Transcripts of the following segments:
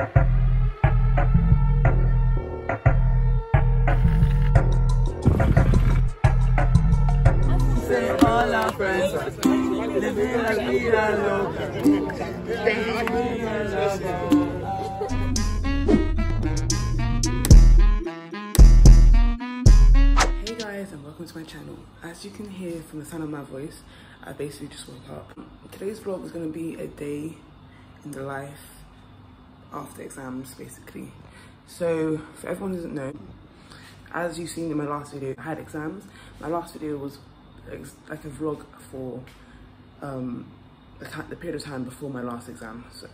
All our friends living like we are local. Hey guys, and welcome to my channel. As you can hear from the sound of my voice, I basically just woke up. Today's vlog is going to be a day in the life after exams, basically. So, for everyone who doesn't know, as you've seen in my last video, I had exams. My last video was like a vlog for the period of time before my last exam. So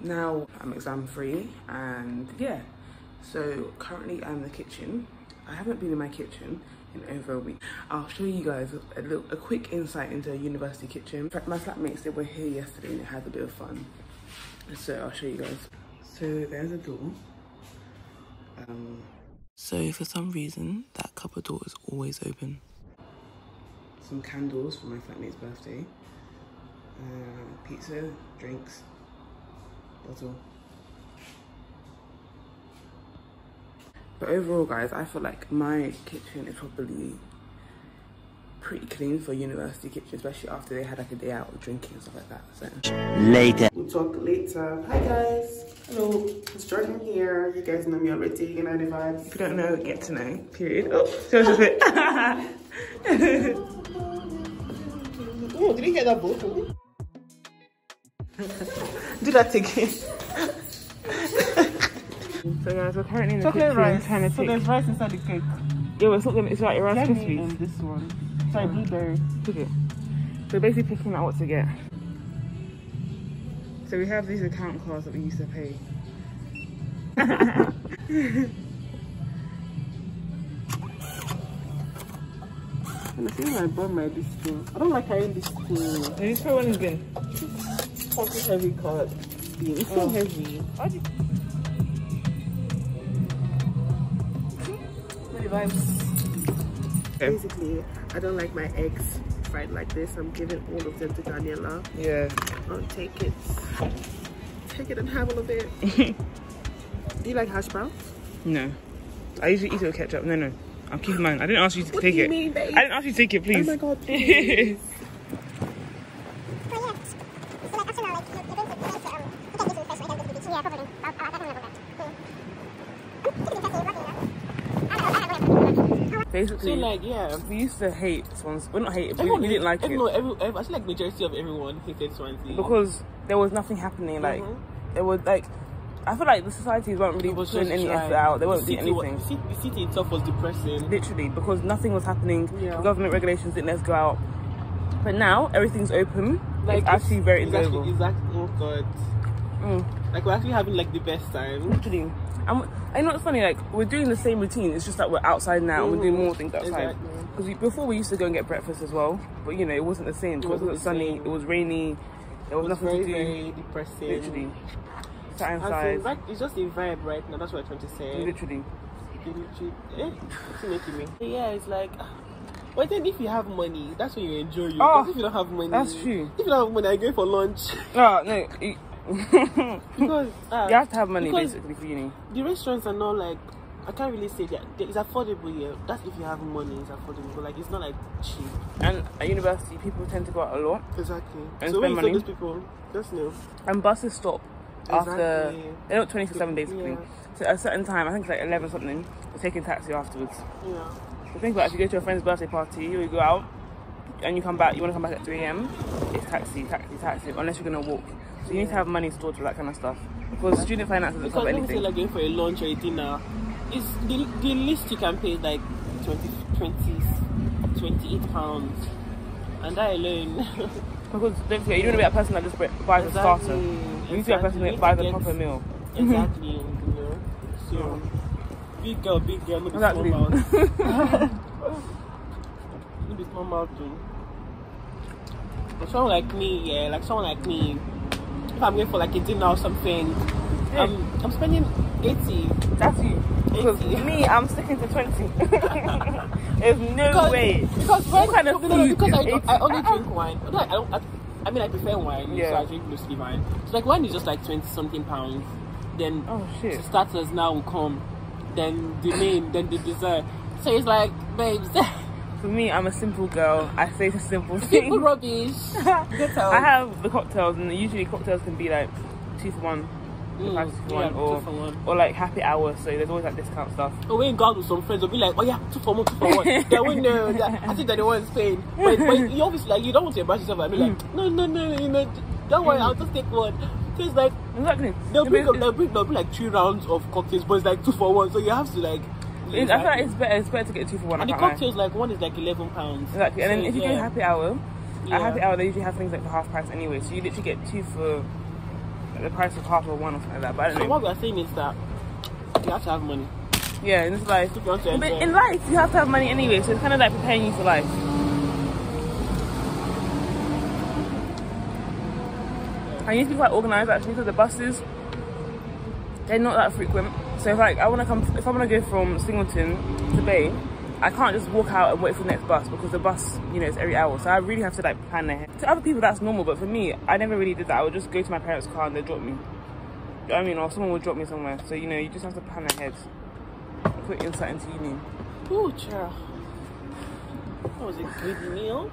now I'm exam free, and yeah, so currently I'm in the kitchen. I haven't been in my kitchen in over a week. I'll show you guys a quick insight into a university kitchen. In fact, my flatmates, they were here yesterday and they had a bit of fun, so I'll show you guys. So there's a door. So for some reason that cupboard door is always open. Some candles for my flatmate's birthday, pizza, drinks, bottle. But overall guys, I feel like my kitchen is probably pretty clean for a university kitchen, especially after they had like a day out of drinking and stuff like that. So. Later. We'll talk later. Hi guys. Hello. It's Jordan here. You guys know me already. You know the vibes. If you don't know, get to know. Period. Oh, so it's just it. Oh, did you hear that vocal? Do that again. So guys, we're currently in the kitchen trying to pick. So there's rice inside the cake. Yeah, it's like Rice Krispies. This one. It's like blueberry. Pick it. So we're basically picking out what to get. So we have these account cards that we used to pay. I think I bought my this thing. I don't like carrying this thing. And this one is good. It's fucking heavy card. It's so heavy. What vibes? Okay. Basically, I don't like my eggs fried like this. I'm giving all of them to Daniela. Yeah. I'll take it. Take it and have all of it. Do you like hash browns? No. I usually eat it with ketchup. No. I'm keeping mine. I didn't ask you to take it. What do you mean, babe? I didn't ask you to take it, please. Oh my god, please. Basically, so like, yeah, we used to hate Swansea. Well, not hate it, but we didn't like it. No, I feel like majority of everyone hated Swansea. Because there was nothing happening, like, there was, like, I feel like the society weren't really putting any effort out. They weren't doing anything. The city itself was depressing. Literally, because nothing was happening. Yeah. The government regulations didn't let us go out. But now, everything's open. Like, it's actually very enjoyable. Exactly. Oh, God. Like, we're actually having, like, the best time. Literally. I know it's funny, like, we're doing the same routine. It's just that we're outside now. We're doing more things outside. Because exactly. Before, we used to go and get breakfast as well. But, you know, it wasn't the same. Because it was sunny. It was rainy. There was nothing to do. It was very depressing. Literally. It's just a vibe right now. That's what I'm trying to say. Literally. Yeah, it's like, well, then if you have money, that's when you enjoy you. Because if you don't have money, that's true. If you don't have money, I go for lunch. Because you have to have money basically for uni. The restaurants are not like, I can't really say that it's affordable here. Yeah. That's if you have money, it's affordable. Like, it's not like cheap. And at university, people tend to go out a lot. Exactly. And so when you see those people, just know. And buses stop. After they're not 24/7 basically, so at a certain time, I think it's like 11 something, we're taking taxi afterwards. Yeah. So think about if you go to a friend's birthday party, you go out and you come back, you want to come back at 3 AM, it's taxi, unless you're gonna walk. So you need to have money stored for that kind of stuff, because student finance doesn't cover anything. Because let me say, like, going for a lunch or a dinner, it's the least you can pay is like 28 pounds, and that alone. Because don't forget, you don't want to be that person that just buys a starter. You need to be a person that buys a proper meal. Exactly. So, big girl, no be small mouth. No be small mouth too. But someone like me, if I'm going for like a dinner or something, I'm spending 80. That's you. Because me, I'm sticking to 20. There's no way. Because I only drink wine. I mean, I prefer wine, so I drink mostly wine. So like wine is just like 20 something pounds. then starters now will come, then the main, then the dessert. So it's like, babes. For me, I'm a simple girl. I say the simple thing. Simple rubbish. I have the cocktails, and usually cocktails can be like 2 for 1. Or like happy hours, so there's always like discount stuff. Oh, we go out with some friends, they'll be like, oh yeah, 2 for 1, 2 for 1. They won't know that. I think that they were in Spain, but you obviously like you don't want to embarrass yourself. I mean, like no, you know, don't worry, I'll just take one. So it's like exactly they'll bring like 3 rounds of cocktails, but it's like 2 for 1, so you have to like. I feel like it's better to get 2 for 1. And the cocktails like one is like £11. Exactly, and so, then if you do happy hour, at happy hour they usually have things like for half price anyway, so you literally get 2 for. The price of half or 1 or something like that, but I don't know. What we're saying is that you have to have money. Yeah, in this life. But in life, you have to have money anyway, so it's kind of like preparing you for life. I used to be quite organised actually, because the buses, they're not that frequent. So if like if I want to go from Singleton to Bay, I can't just walk out and wait for the next bus, because the bus, you know, it's every hour. So I really have to like plan ahead. To other people that's normal, but for me, I never really did that. I would just go to my parents' car and they'd drop me. You know what I mean? Or someone would drop me somewhere. So, you know, you just have to plan ahead. Put insight into uni. Ooh, child. That was a good meal.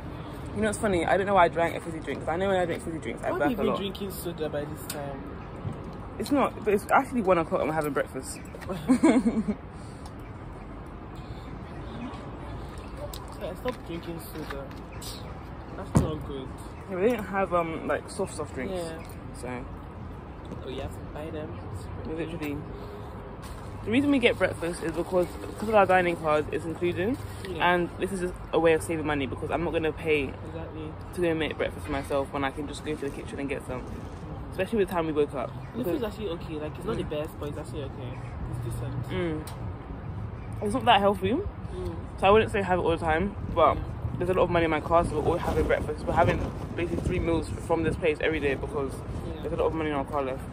You know, it's funny. I don't know why I drank a fizzy drink. Because I know when I drink fizzy drinks, I burp a lot. Why have you been drinking soda by this time? It's not, but it's actually 1 o'clock and we're having breakfast. I stopped drinking soda. That's not good. Yeah, we didn't have like soft drinks. Yeah. So. Oh, you have to buy them. Literally. The reason we get breakfast is because of our dining card is included, and this is just a way of saving money, because I'm not going to pay to go make breakfast for myself when I can just go to the kitchen and get some. Especially with the time we woke up. This is actually okay. Like it's not the best, but it's actually okay. It's decent. It's not that healthy. So I wouldn't say have it all the time, but there's a lot of money in my car, so we're all having breakfast. We're having basically 3 meals from this place every day, because there's a lot of money in our car left.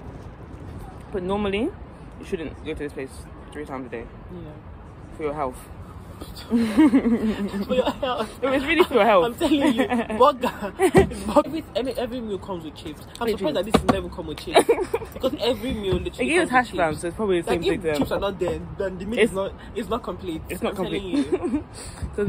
But normally, you shouldn't go to this place 3 times a day. Yeah. For your health. For your health. No, it's really for your health. I'm telling you, burger. Every meal comes with chips. I'm surprised that this will never come with chips, because every meal literally. It gives hash browns, so it's probably the same thing. Like if chips are not there, then the meal is not complete. It's not complete. So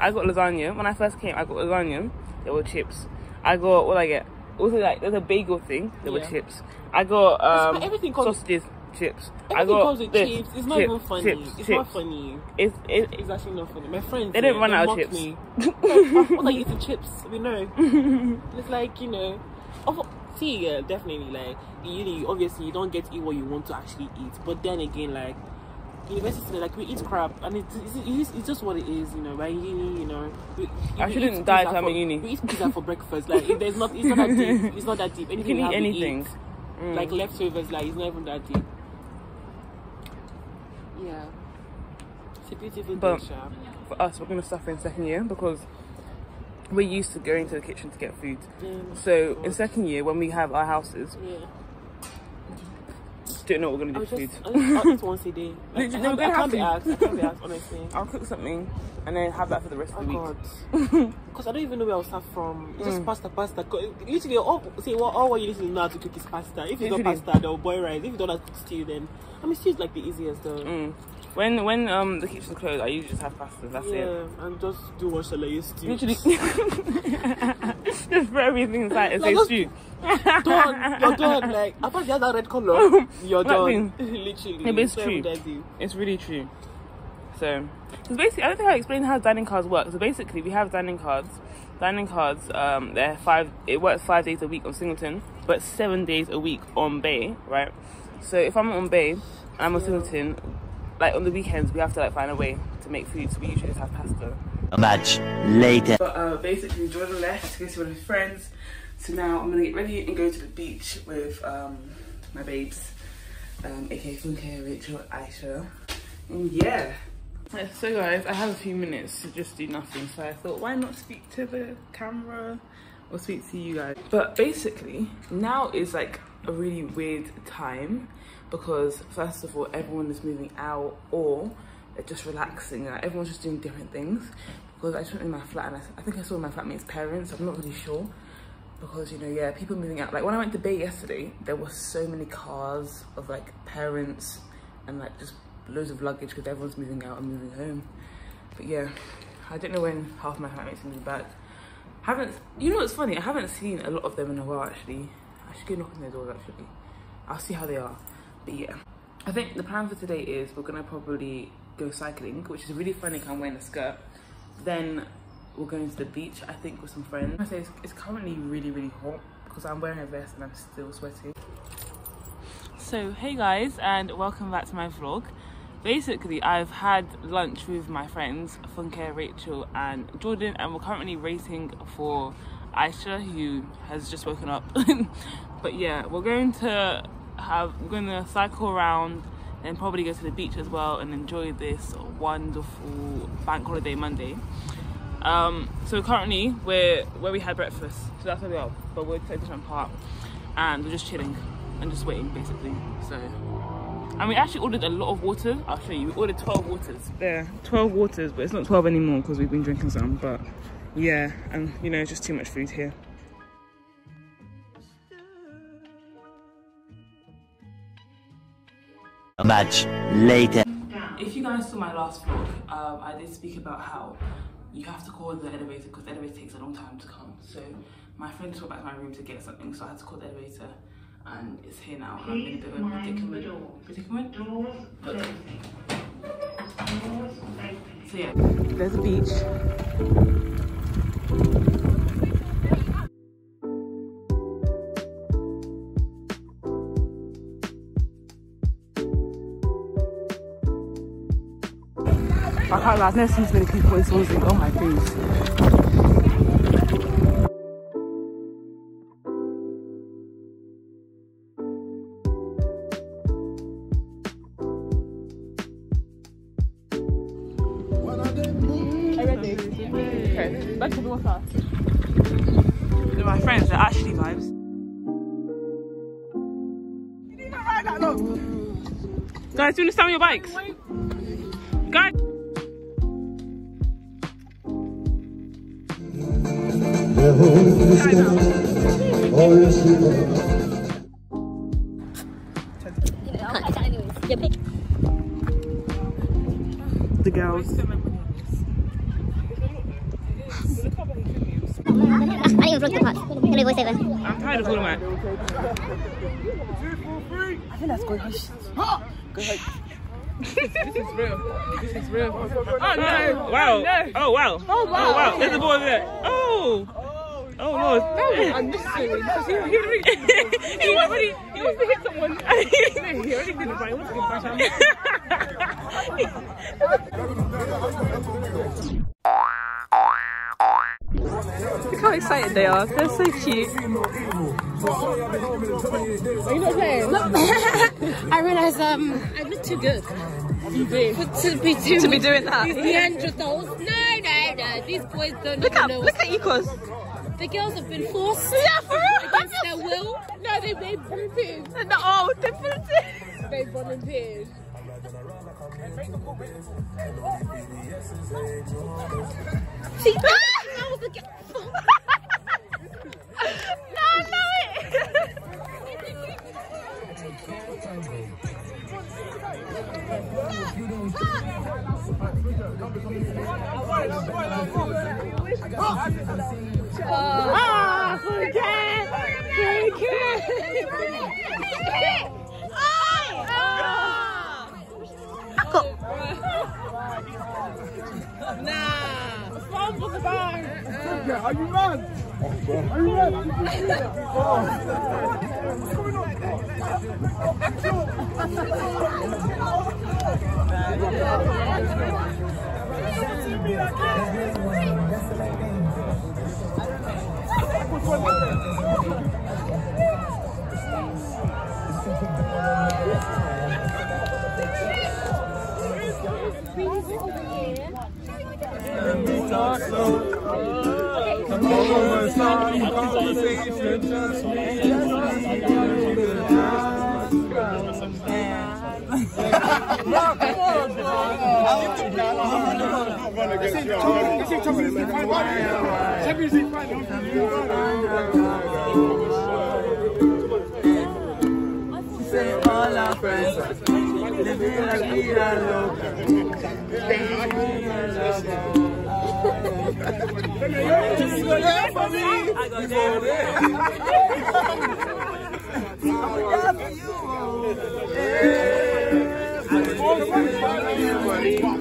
I got lasagna when I first came. I got lasagna. There were chips. I got what I get. Also like there's a bagel thing. There were chips. I got everything sausages. Chips. Everything comes with chips. It's not even funny. It's not funny. It's actually not funny. My friends, they don't run out of chips. What are you eating chips? We know. It's like, you know. See, yeah, definitely. Like, you obviously you don't get to eat what you want to actually eat. But then again, like university, like we eat crap, and it's just what it is, you know. By uni, you know. I shouldn't die till I'm in uni. We eat pizza for breakfast. Like it's not that deep. It's not that deep. Anything you can eat, anything. Like leftovers, like it's not even that deep. Yeah, it's a beautiful picture. For us, we're going to suffer in second year, because we're used to going to the kitchen to get food. So in second year, when we have our houses, just don't know what we're going to do for food. I'll eat once a day. Like, I can't be asked, honestly. I'll cook something and then have that for the rest of the week. Because I don't even know where I'll start from. It's just pasta. Literally, all what you need to know how to cook is pasta. If you don't pasta, they'll boil rice. If you don't know how to cook stew, then I mean, stew's like the easiest though. When the kitchen's closed, I usually just have pasta. That's it. Yeah, and just do what shall I use stew. Literally, just for everything inside and like, say stew. Done. You're done. Like I thought you had that red color. You're done. Literally. Yeah, but it's true. It's really true. So, because basically, I don't think I explained how dining cards work. So basically, we have dining cards. Dining cards, they're 5. It works 5 days a week on Singleton, but 7 days a week on Bay, right? So if I'm on Bay, I'm on Singleton. Like on the weekends, we have to like find a way to make food. So we usually just have pasta. Much later. But basically, Jordan left to go see one of his friends. So now I'm gonna get ready and go to the beach with my babes, aka Funke, Rachel, Aisha, and yeah. So guys, I have a few minutes to just do nothing, so I thought why not speak to the camera or speak to you guys. But basically now is like a really weird time, because first of all everyone is moving out or they're just relaxing, like everyone's just doing different things. Because I just went in my flat and I think I saw my flatmate's parents, I'm not really sure, because, you know, yeah, people moving out. Like when I went to Bay yesterday, there were so many cars of like parents and like just loads of luggage because everyone's moving out and moving home. But yeah, I don't know when half my flatmates can be back. Haven't, you know what's funny? I haven't seen a lot of them in a while actually. I should go knock on their doors actually. I'll see how they are. But yeah, I think the plan for today is we're gonna probably go cycling, which is really funny because I'm wearing a skirt. Then we're going to the beach, I think, with some friends. I say it's currently really, really hot because I'm wearing a vest and I'm still sweating. So hey guys, and welcome back to my vlog. Basically, I've had lunch with my friends, Funke, Rachel and Jordan, and we're currently waiting for Aisha, who has just woken up. But yeah, we're going to cycle around and probably go to the beach as well and enjoy this wonderful bank holiday Monday. So currently we're where we had breakfast, so that's where we are, but we're at a different part and we're just chilling and just waiting basically. So, and we actually ordered a lot of water. I'll show you. We ordered 12 waters. Yeah, 12 waters, but it's not 12 anymore because we've been drinking some. But yeah, and you know, it's just too much food here. Much later. If you guys saw my last vlog, I did speak about how you have to call the elevator because the elevator takes a long time to come. So my friend took back to my room to get something, so I had to call the elevator. And it's here now. I'm in a bit of a predicament. So yeah, there's the beach. I can't lie, I've never seen so many people in Swansea. Oh my goodness. Guys, do you understand your bikes? Guys! The girls. I didn't vlog the part. Can I voiceover? I'm tired of all my. 2, 4, 3. I think that's good. This is real. Oh no! Wow! No. Oh wow! Oh wow! There's a ball there. Oh Lord! I missed it. He wants to hit someone. He already did it, but he wants to get back. Look how excited they are. They're so cute. Are you not playing? No. I realised I look too good to be doing that. These Neanderthals. No. These boys don't know. Look at Ecos. The girls have been forced. Yeah, for real. Against their will. No, they volunteered. No, oh, they volunteered. They volunteered. See, that was the girl. I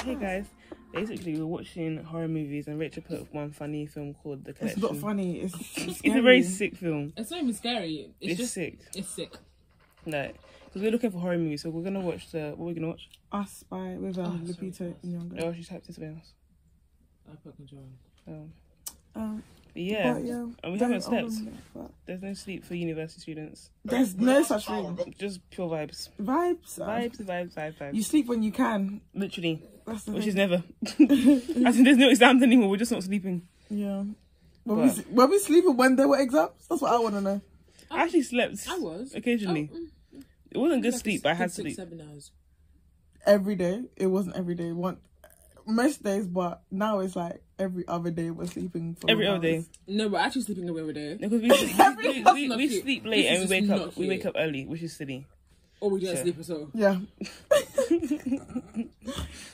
Okay, guys. Basically, we're watching horror movies, and Rachel put up one funny film called The Collection. It's not funny. It's a very sick film. It's not even scary. It's just sick. It's sick. Like, because we're looking for horror movies, so we're gonna watch what we're gonna watch? Us by with Lupita Nyong'o. Oh, she typed it something else. I put control. Yeah, and we haven't slept. There's no sleep for university students. There's no such thing. Just pure vibes. Vibes. You sleep when you can. Literally. That's the thing. Is never. I think there's no exams anymore. We're just not sleeping. Yeah. Were we sleeping when there were exams? That's what I want to know. I actually slept. I was. Occasionally. It wasn't good sleep, but I had sleep. 6-7 hours. Every day. It wasn't every day. Most days, but now it's like every other day we're sleeping. Every other day. No, we're actually sleeping every day. No, because we sleep late and we wake up. We wake up early, which is silly. Or we don't sleep at all. Yeah.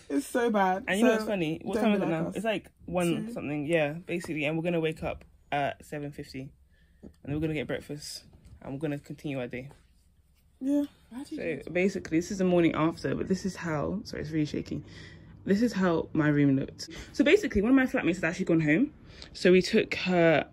It's so bad. And you know what's funny? What time is it now? It's like 1 something. Yeah, basically. And we're gonna wake up at 7:50, and we're gonna get breakfast, and we're gonna continue our day. Yeah. So basically, this is the morning after, but this is how. Sorry, it's really shaky. This is how my room looked. So basically, one of my flatmates had actually gone home. So we took her,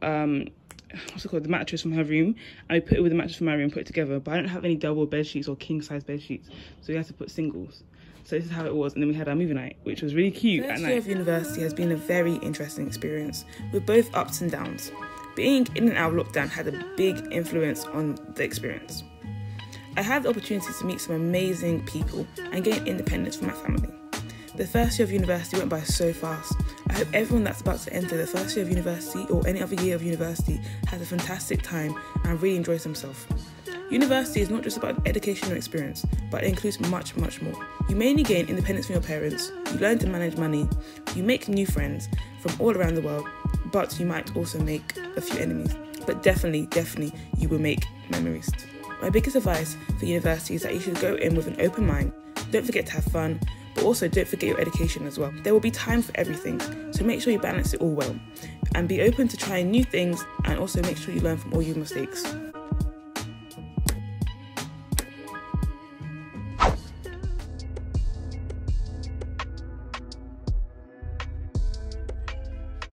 what's it called, the mattress from her room, and we put it with the mattress from my room, put it together. But I don't have any double bed sheets or king size bed sheets, so we had to put singles. So this is how it was, and then we had our movie night, which was really cute. First year of university has been a very interesting experience, with both ups and downs. Being in and out of lockdown had a big influence on the experience. I had the opportunity to meet some amazing people and gain independence from my family. The first year of university went by so fast. I hope everyone that's about to enter the first year of university or any other year of university has a fantastic time and really enjoys themselves. University is not just about an educational experience, but it includes much, much more. You mainly gain independence from your parents, you learn to manage money, you make new friends from all around the world, but you might also make a few enemies. But definitely, you will make memories. My biggest advice for university is that you should go in with an open mind. Don't forget to have fun, but also don't forget your education as well. There will be time for everything, so make sure you balance it all well. And be open to trying new things, and also make sure you learn from all your mistakes.